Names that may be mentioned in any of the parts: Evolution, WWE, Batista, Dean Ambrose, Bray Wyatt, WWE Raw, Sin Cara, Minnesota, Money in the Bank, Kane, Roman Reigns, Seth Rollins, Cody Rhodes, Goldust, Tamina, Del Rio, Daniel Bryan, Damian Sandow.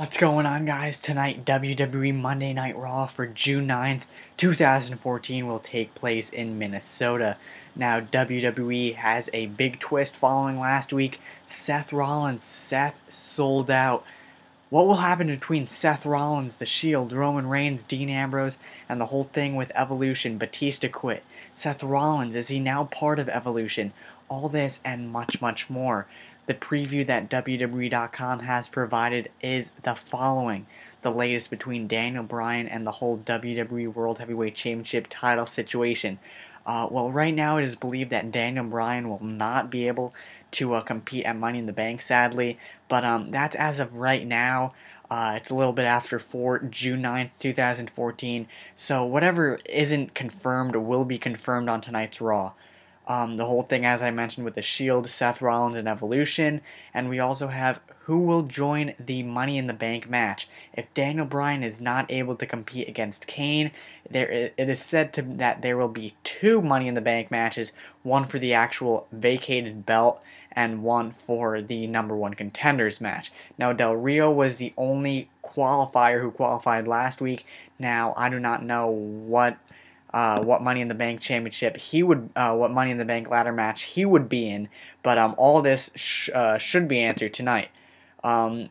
What's going on, guys? Tonight, WWE Monday Night Raw for June 9th, 2014 will take place in Minnesota. Now, WWE has a big twist following last week. Seth Rollins, Seth sold out. What will happen between Seth Rollins, The Shield, Roman Reigns, Dean Ambrose, and the whole thing with Evolution? Batista quit. Seth Rollins, is he now part of Evolution? All this and much, much more. The preview that WWE.com has provided is the following. The latest between Daniel Bryan and the whole WWE World Heavyweight Championship title situation. Well, right now it is believed that Daniel Bryan will not be able to compete at Money in the Bank, sadly. But that's as of right now. It's a little bit after 4, June 9th, 2014. So whatever isn't confirmed will be confirmed on tonight's Raw. The whole thing, as I mentioned, with The Shield, Seth Rollins, and Evolution. And we also have who will join the Money in the Bank match. If Daniel Bryan is not able to compete against Kane, it is said that there will be two Money in the Bank matches, one for the actual vacated belt and one for the number one contenders match. Now, Del Rio was the only qualifier who qualified last week. Now, I do not know what Money in the Bank championship he would, what Money in the Bank ladder match he would be in, but all this should be answered tonight.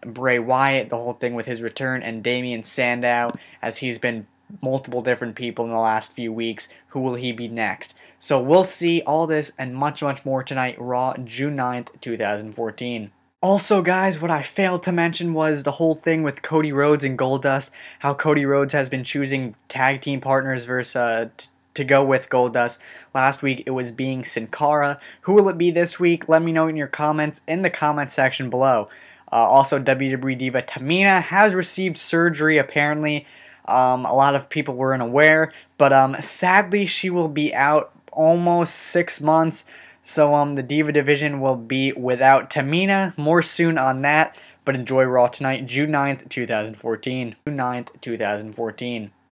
Bray Wyatt, the whole thing with his return, and Damian Sandow, as he's been multiple different people in the last few weeks. Who will he be next? So we'll see all this and much, much more tonight, Raw, June 9th, 2014. Also, guys, what I failed to mention was the whole thing with Cody Rhodes and Goldust, how Cody Rhodes has been choosing tag team partners versus to go with Goldust. Last week it was being Sin Cara. Who will it be this week? Let me know in your comments in the comment section below. Also, WWE diva Tamina has received surgery, apparently. A lot of people were unaware, but sadly she will be out almost 6 months. So the diva division will be without Tamina. More soon on that, but enjoy Raw tonight, June 9th, 2014.